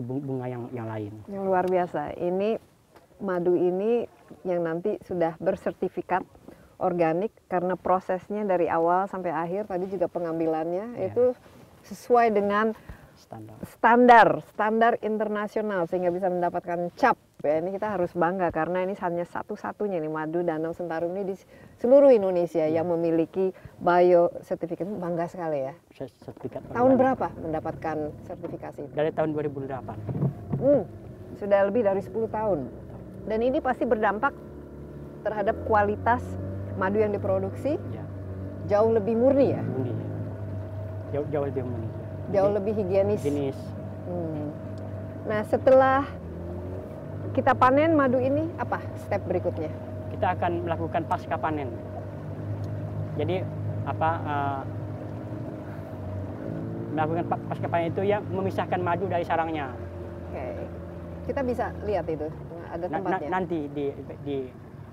ke bunga yang yang lain. Yang luar biasa. Ini madu ini yang nanti sudah bersertifikat organik karena prosesnya dari awal sampai akhir tadi juga pengambilannya yeah. itu sesuai dengan standar standar standar internasional sehingga bisa mendapatkan cap ya. Ini kita harus bangga karena ini hanya satu-satunya nih madu Danau Sentarum ini di seluruh Indonesia yeah. yang memiliki biosertifikat. Bangga sekali ya. Sertifikat tahun berapa mendapatkan sertifikasi? Dari tahun dua ribu delapan. Hmm, sudah lebih dari sepuluh tahun dan ini pasti berdampak terhadap kualitas madu yang diproduksi ya. Jauh lebih murni ya? Murni ya. Jauh, jauh lebih murni. Jauh lebih higienis. higienis. Hmm. Nah setelah kita panen madu ini apa step berikutnya? Kita akan melakukan pasca panen. Jadi apa uh, melakukan pasca panen itu ya memisahkan madu dari sarangnya. Oke, okay. Kita bisa lihat itu ada tempatnya. Na nanti di, di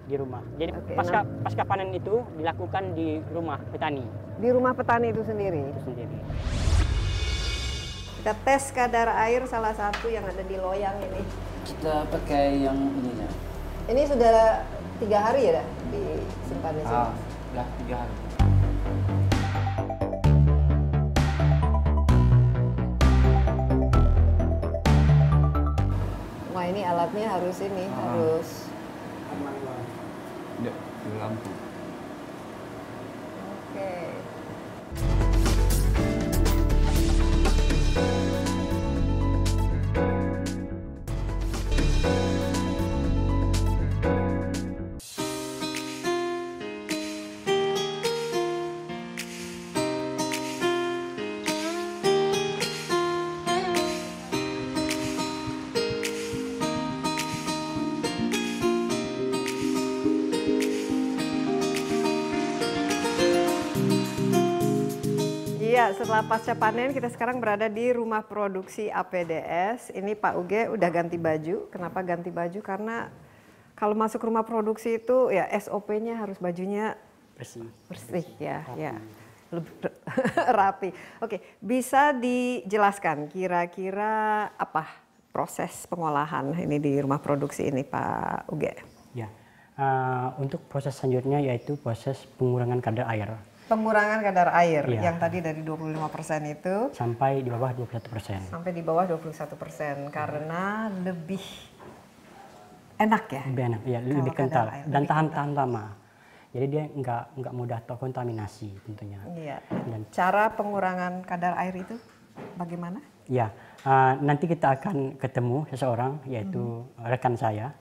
di rumah. Jadi okay, pasca nah. pasca panen itu dilakukan di rumah petani. Di rumah petani itu sendiri. Itu sendiri. Kita tes kadar air salah satu yang ada di loyang ini. Kita pakai yang ininya. Ini sudah tiga hari ya, dah disimpan di sini. Ah, sudah tiga hari. Wah ini alatnya harus ini ah. harus. Tidak, di lampu. Oke. Setelah pasca panen kita sekarang berada di rumah produksi A P D S. Ini Pak Uge udah ganti baju. Kenapa ganti baju? Karena kalau masuk rumah produksi itu ya S O P-nya harus bajunya bersih, bersih, bersih. ya, rapi. ya. Lebih rapi. Oke, bisa dijelaskan kira-kira apa proses pengolahan ini di rumah produksi ini Pak Uge? Ya, uh, untuk proses selanjutnya yaitu proses pengurangan kadar air. Pengurangan kadar air ya. Yang tadi dari dua puluh lima persen itu sampai di bawah dua puluh satu persen. Sampai di bawah dua puluh satu persen karena lebih enak ya. Lebih enak, ya, lebih kental air, dan tahan-tahan lama. Jadi dia nggak nggak mudah terkontaminasi tentunya. Iya. Dan cara pengurangan kadar air itu bagaimana? Ya, uh, nanti kita akan ketemu seseorang yaitu hmm. rekan saya,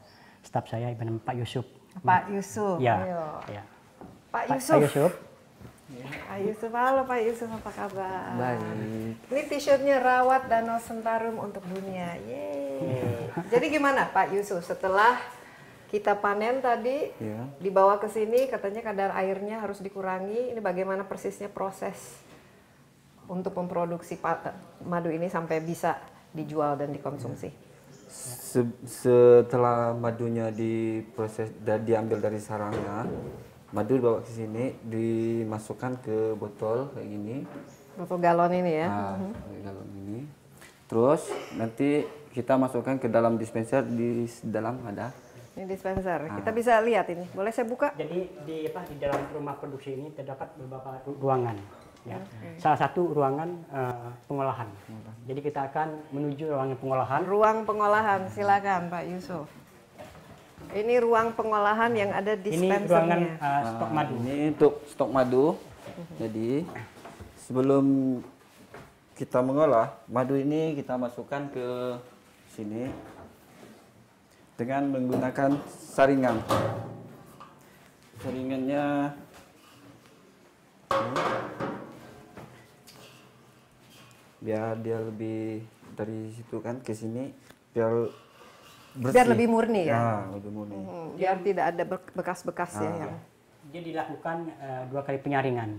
staf saya Ibu Pak Yusuf. Pak Yusuf. Ya. Ayo. ya. Pak Yusuf. Pak Yusuf. Pak Yusuf, halo Pak Yusuf, apa kabar? Baik. Ini t-shirtnya Rawat Danau Sentarum untuk Dunia. Yeay. Jadi gimana Pak Yusuf, setelah kita panen tadi, yeah. dibawa ke sini katanya kadar airnya harus dikurangi. Ini bagaimana persisnya proses untuk memproduksi madu ini sampai bisa dijual dan dikonsumsi? Se setelah madunya diproses dan diambil dari sarangnya, madu dibawa ke sini, dimasukkan ke botol kayak gini. Botol galon ini ya? Nah, galon ini. Terus nanti kita masukkan ke dalam dispenser, di dalam ada. Ini dispenser, nah. kita bisa lihat ini. Boleh saya buka? Jadi di, apa, di dalam rumah produksi ini terdapat beberapa ruangan. Ya. Okay. Salah satu ruangan uh, pengolahan. Jadi kita akan menuju ruangan pengolahan. Ruang pengolahan, silakan Pak Yusuf. Ini ruang pengolahan yang ada dispensernya. Ini ruangan uh, stok madu. Ini untuk stok madu. Jadi sebelum kita mengolah madu ini, kita masukkan ke sini dengan menggunakan saringan. Saringannya biar dia lebih dari situ kan ke sini, biar bersih. Biar lebih murni ya. Nah, lebih murni. Hmm, biar jadi, tidak ada bekas-bekas nah, ya. Yang... Jadi dilakukan uh, dua kali penyaringan,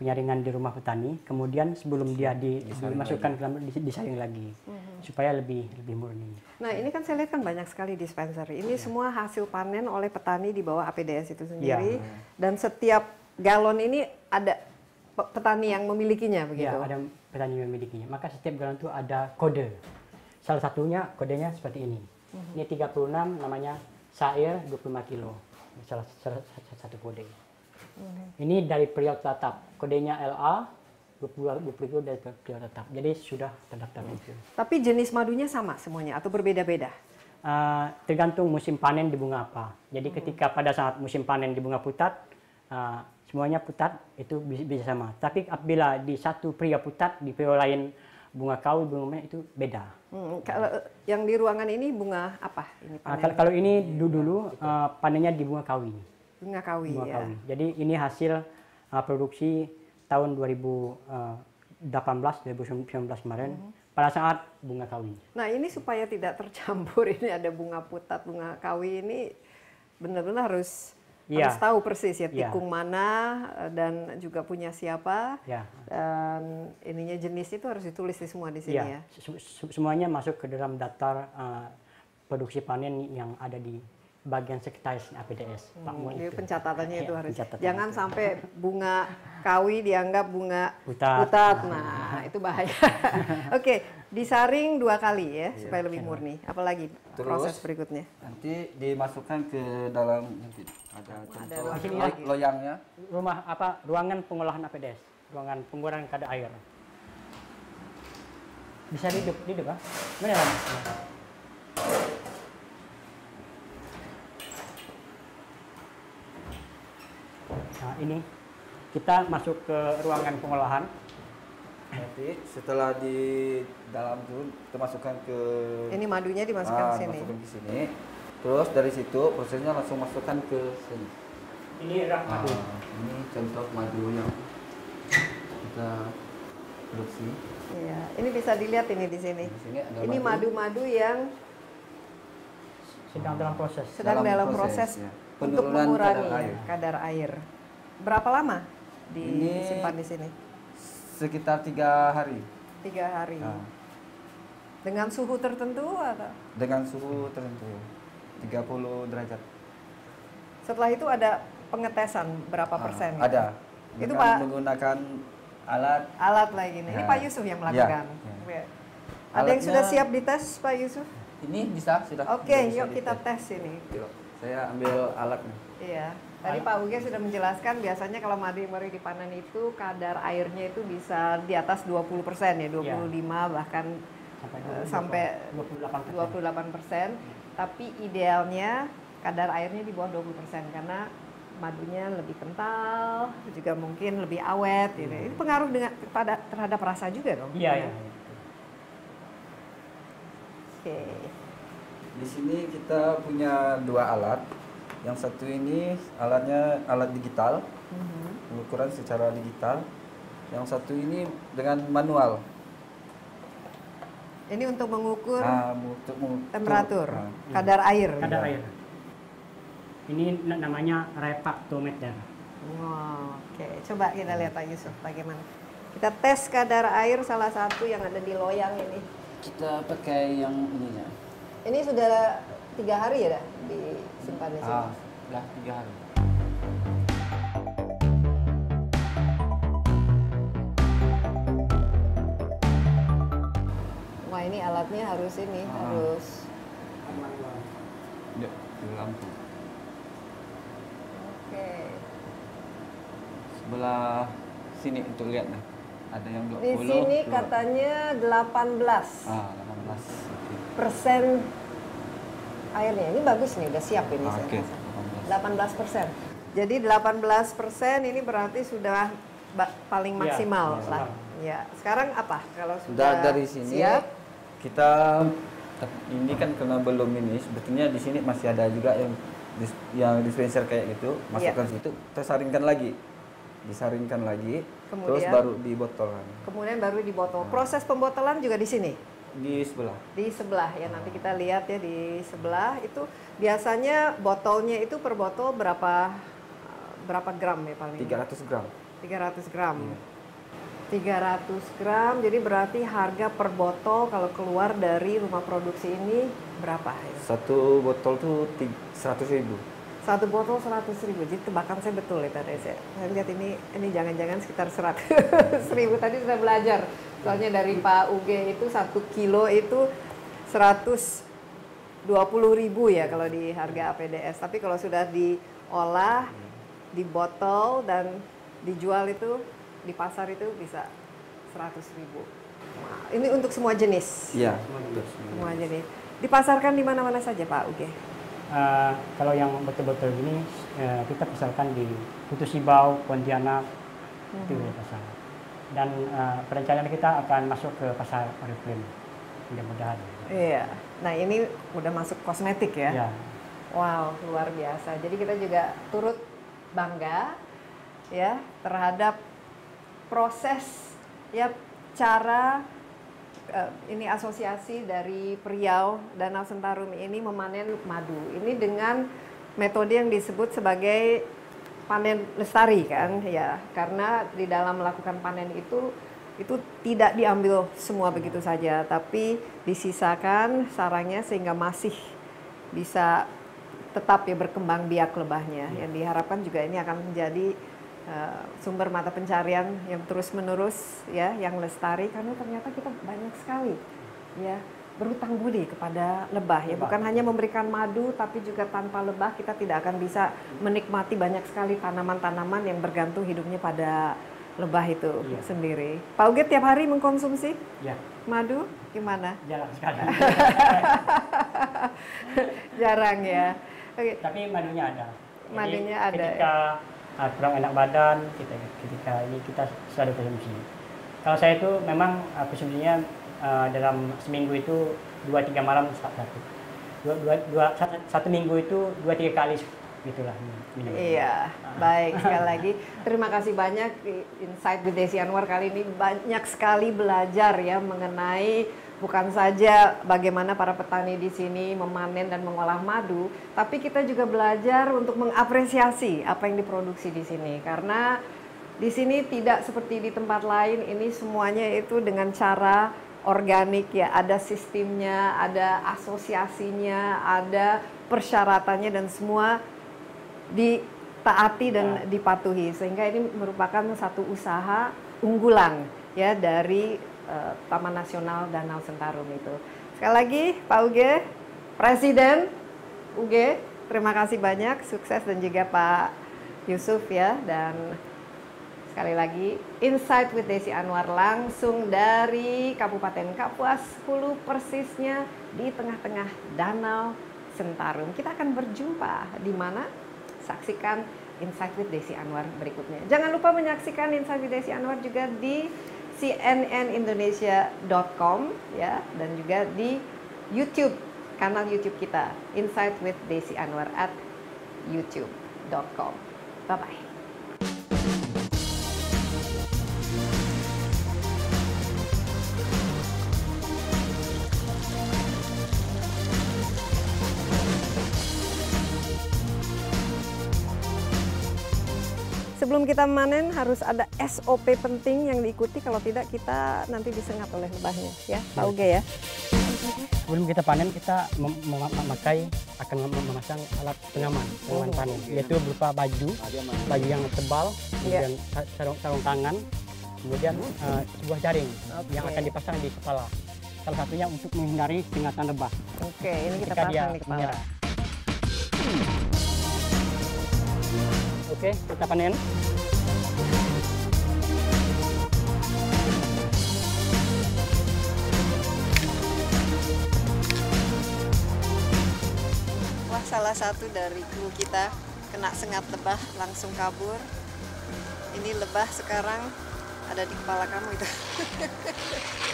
penyaringan di rumah petani. Kemudian sebelum dia di, dimasukkan ke dalam disaring lagi, hmm. supaya lebih lebih murni. Nah ini kan saya lihat kan banyak sekali dispenser. Ini ya. Semua hasil panen oleh petani di bawah A P D S itu sendiri. Ya. Dan setiap galon ini ada petani yang memilikinya begitu. Ya, ada petani yang memilikinya. Maka setiap galon itu ada kode. Salah satunya kodenya seperti ini. Ini tiga puluh enam namanya sair dua puluh lima kilo, salah satu kode. Ini dari Periau Tetap, kodenya L A dua puluh kilo dari Periau Tetap. Jadi sudah terdaftar. Tapi jenis madunya sama semuanya atau berbeda-beda? Uh, tergantung musim panen di bunga apa. Jadi ketika pada saat musim panen di bunga putat, uh, semuanya putat itu bisa sama. Tapi apabila di satu Periau putat, di Periau lain bunga kawi, bunga merah itu beda. Hmm, kalau yang di ruangan ini bunga apa? Ini panen. Nah, kalau ini dulu-dulu uh, panennya di bunga kawi. Bunga kawi, bunga ya. Kawi. Jadi ini hasil uh, produksi tahun dua ribu delapan belas dua ribu sembilan belas kemarin. Hmm. Pada saat bunga kawi. Nah ini supaya tidak tercampur, ini ada bunga putat, bunga kawi ini benar-benar harus... Ya. Harus tahu persis ya, tikung ya. Mana dan juga punya siapa, ya. Dan ininya jenis itu harus ditulis di semua di sini ya. ya. Semuanya masuk ke dalam daftar uh, produksi panen yang ada di bagian sekretaris A P D S. Hmm, itu. Pencatatannya ya, itu harus, pencatatan jangan itu. Sampai bunga kawi dianggap bunga putat, putat. Nah itu bahaya. Oke, okay. Disaring dua kali ya, ya supaya lebih murni. Apalagi terus, proses berikutnya. Nanti dimasukkan ke dalam. Ada contoh ada loyangnya. Rumah apa? Ruangan pengolahan A P D S, ruangan pengurangan kadar air. Bisa hidup, hidup ah? Mana? Nah ini kita masuk ke ruangan pengolahan. Nanti setelah di dalam itu kita masukkan ke ini madunya dimasukkan ah, sini. Masukkan ke sini. Terus dari situ prosesnya langsung masukkan ke sini. Ini rak madu. Ah, ini contoh madu yang kita produksi. Iya, ini bisa dilihat ini di sini. Di sini ada ini madu-madu yang sedang dalam proses. Sedang dalam, dalam proses, proses ya. Untuk mengurangi kadar air. kadar air. Berapa lama disimpan ini... di sini? Sekitar tiga hari. Tiga hari. Nah. Dengan suhu tertentu atau? Dengan suhu tertentu, tiga puluh derajat. Setelah itu ada pengetesan berapa nah, persen? Ada. Dengan itu Pak menggunakan alat. Alat lagi nih. Ini ya. Pak Yusuf yang melakukan. Ya. Ya. Ada alatnya, yang sudah siap dites Pak Yusuf? Ini bisa sudah. Oke, okay, yuk dites. Kita tes ini. Saya ambil alatnya. Iya. Tadi Pak Uge sudah menjelaskan biasanya kalau madu yang baru dipanen itu kadar airnya itu bisa di atas dua puluh persen ya, dua puluh lima ya. Bahkan sampai dua puluh delapan persen. Tapi idealnya kadar airnya di bawah dua puluh persen karena madunya lebih kental, juga mungkin lebih awet gitu. Ini pengaruh dengan pada terhadap rasa juga dong. Iya, iya. Oke. Di sini kita punya dua alat. Yang satu ini alatnya alat digital, mm-hmm. pengukuran secara digital. Yang satu ini dengan manual. Ini untuk mengukur, nah, untuk mengukur temperatur, nah, kadar iya. air. Kadar air. Ini namanya refraktometer. Wow, oke, okay. Coba kita lihat Pak Yusuf bagaimana. Kita tes kadar air salah satu yang ada di loyang ini. Kita pakai yang ininya. Ini sudah tiga hari ya dah disimpan di sini? Ah, sudah tiga hari. Wah ini alatnya harus ini ah. harus. Ya, lampu. Oke. Sebelah sini untuk lihat nah, ada yang dua puluh. Di sini dua puluh. Katanya delapan belas. Ah, delapan belas persen. Airnya ini bagus nih, udah siap ini. Oke. delapan belas persen. Jadi delapan belas persen ini berarti sudah paling maksimal ya, lah. Ya. Sekarang apa kalau sudah dari sini siap? Kita ini kan karena belum ini sebetulnya di sini masih ada juga yang dis, yang dispenser kayak gitu, masukkan ya. Situ, tersaringkan lagi. Disaringkan lagi, kemudian, terus baru dibotolan. Kemudian baru dibotol. Nah. Proses pembotolan juga di sini. Di sebelah. Di sebelah ya, nanti kita lihat ya di sebelah itu biasanya botolnya itu per botol berapa berapa gram ya paling? tiga ratus gram. tiga ratus gram. Iya. tiga ratus gram. Jadi berarti harga per botol kalau keluar dari rumah produksi ini berapa ya? Satu botol tuh seratus ribu. Satu botol seratus ribu. Jadi tebakan saya betul ya tadi saya. Saya lihat ini ini jangan-jangan sekitar seratus ribu tadi sudah belajar. Soalnya dari Pak Uge itu satu kilo itu seratus dua puluh ribu ya kalau di harga A P D S. Tapi kalau sudah diolah, dibotol dan dijual itu di pasar itu bisa seratus ribu. Nah, ini untuk semua jenis. Iya. Semua jenis. Dipasarkan di mana-mana saja Pak Uge? Uh, kalau yang betul-betul ini uh, kita pasarkan di Putusibau, Pontianak, hmm. itu pasar. Dan uh, perencanaan kita akan masuk ke pasar oriflame, mudah-mudahan. Iya, nah ini udah masuk kosmetik ya? Iya. Wow, luar biasa. Jadi kita juga turut bangga ya terhadap proses ya cara uh, ini asosiasi dari Periau Danau Sentarum ini memanen madu. Ini dengan metode yang disebut sebagai panen lestari kan ya, karena di dalam melakukan panen itu itu tidak diambil semua begitu saja, tapi disisakan sarangnya sehingga masih bisa tetap ya berkembang biak lebahnya ya. Yang diharapkan juga ini akan menjadi uh, sumber mata pencarian yang terus menerus ya, yang lestari, karena ternyata kita banyak sekali ya berhutang budi kepada lebah ya, bukan lebah. Hanya memberikan madu, tapi juga tanpa lebah kita tidak akan bisa menikmati banyak sekali tanaman-tanaman yang bergantung hidupnya pada lebah itu iya. sendiri. Pak Uge tiap hari mengkonsumsi ya. madu, gimana? Jarang sekali. Jarang ya. Okay. Tapi madunya ada. Jadi madunya ada. Ketika ya? kurang enak badan, kita, ketika ini kita selalu konsumsi. Kalau saya itu memang konsumsinya Uh, dalam seminggu itu dua tiga malam satu dua dua, dua satu, satu minggu itu dua tiga kali gitulah minum. Iya uh. baik sekali lagi terima kasih banyak Insight with Desi Anwar kali ini banyak sekali belajar ya mengenai bukan saja bagaimana para petani di sini memanen dan mengolah madu, tapi kita juga belajar untuk mengapresiasi apa yang diproduksi di sini, karena di sini tidak seperti di tempat lain, ini semuanya itu dengan cara organik ya, ada sistemnya, ada asosiasinya, ada persyaratannya dan semua ditaati dan dipatuhi, sehingga ini merupakan satu usaha unggulan ya dari uh, Taman Nasional Danau Sentarum itu. Sekali lagi Pak Uge, Presiden Uge, terima kasih banyak, sukses, dan juga Pak Yusuf ya, dan sekali lagi, Insight with Desi Anwar langsung dari Kabupaten Kapuas Hulu, persisnya di tengah-tengah Danau Sentarum. Kita akan berjumpa di mana? Saksikan Insight with Desi Anwar berikutnya. Jangan lupa menyaksikan Insight with Desi Anwar juga di C N N Indonesia dot com ya, dan juga di YouTube, kanal YouTube kita, Insight with Desi Anwar at youtube dot com. Bye-bye. Sebelum kita manen harus ada S O P penting yang diikuti, kalau tidak kita nanti disengat oleh lebahnya ya, Pak Uge ya. Sebelum kita panen kita mem mem memakai akan mem memasang alat pengaman, pengaman oh, panen, yaitu berupa baju, baju yang tebal, kemudian yeah. sarung, sarung tangan, kemudian uh, sebuah jaring okay. yang akan dipasang di kepala. Salah satunya untuk menghindari singatan lebah. Oke, okay, ini kita pasang di kepala. Menyerah. Oke, kita panen. Wah, salah satu dari kru kita kena sengat lebah langsung kabur. Ini lebah sekarang ada di kepala kamu itu.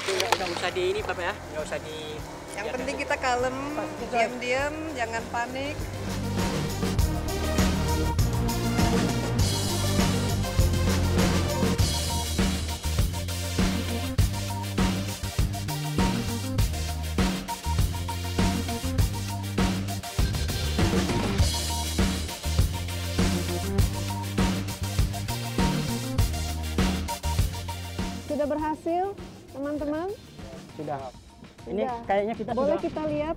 Nggak usah di ini, Bapak ya. Nggak usah di... Yang penting kita kalem, diam-diam, jangan panik. Sudah berhasil, teman-teman? Sudah. Ini sudah. Kayaknya kita boleh sudah, kita lihat?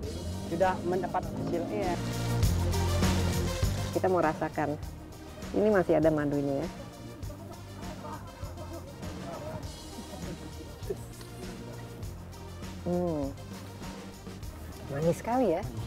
Sudah mendapat hasil. Iya. Kita mau rasakan. Ini masih ada madunya ya. Hmm. Manis sekali ya.